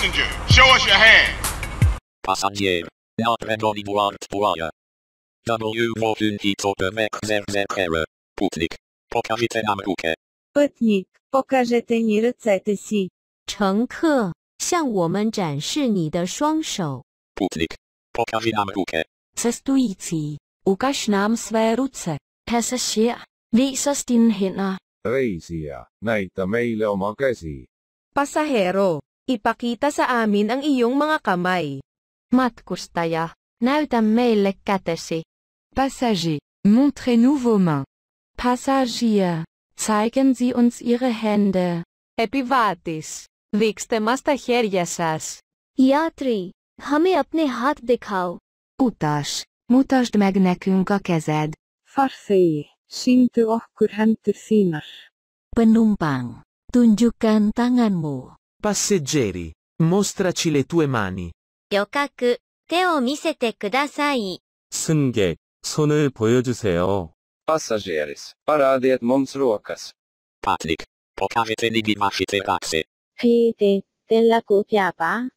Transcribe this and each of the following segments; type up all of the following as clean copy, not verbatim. Passenger, show us your hand. Passenger, apre doni duart tuaja. W młodzynki co pemek zerzehere. Putnik, pokażite nam rękę. Putnik, pokażite ni ręce si. 乘客，向我们展示你的双手。Putnik, pokaż nam rękę. Cestující, ukaž nám své ruce. Passager, vis os dine hænder. Reisija, näita meille oma käsi. Pasahero, ipakita sa amin ang iyong mga kamay. Matkustaja, näytä meille kätesi. Passager, montrez-nous vos mains. Passagier, zeigen Sie uns Ihre Hände. Επιβάτης, δείξτε μας τα χέρια σας. Ιάτρι, hame apne haat dikhao. Utas, mutasd meg nekünk a kezed. Farþegi, sýndu okkur hendur þínar. Penumpang, tunjukkan tanganmu. Passeggeri, mostraci le tue mani. Ryokaku, teo misete kudasai. 승객, 손을 보여주세요. Passageris, parade et mons rocas. Patrik, pokażite nimi waszite ręce. Pijte, della kupiapa.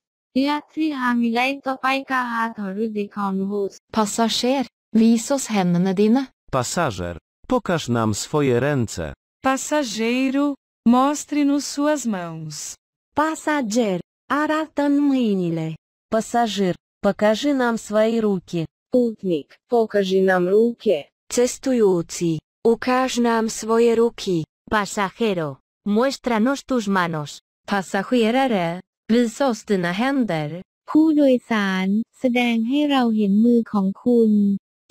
Passager, vis oss händene dine. Passager, pokaż nam swoje ręce. Passageiro, mostre-nos suas mãos. Passager, arată-n mâinile. Passager, pokażi nam swoje ruki. Putnik, pokażi nam ruki. Cestujący, ukaż nam swoje ruki. Pasajero, muéstranos tus manos. Passagerare, visa oss dina händer. ผู้โดยสารแสดงให้เราเห็นมือของคุณ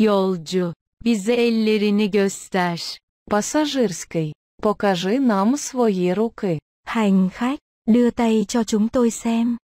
Yolcu, bize ellerini göster. Passagerski, pokażi nam swoje ruki. Hành khách, đưa tay cho chúng tôi xem.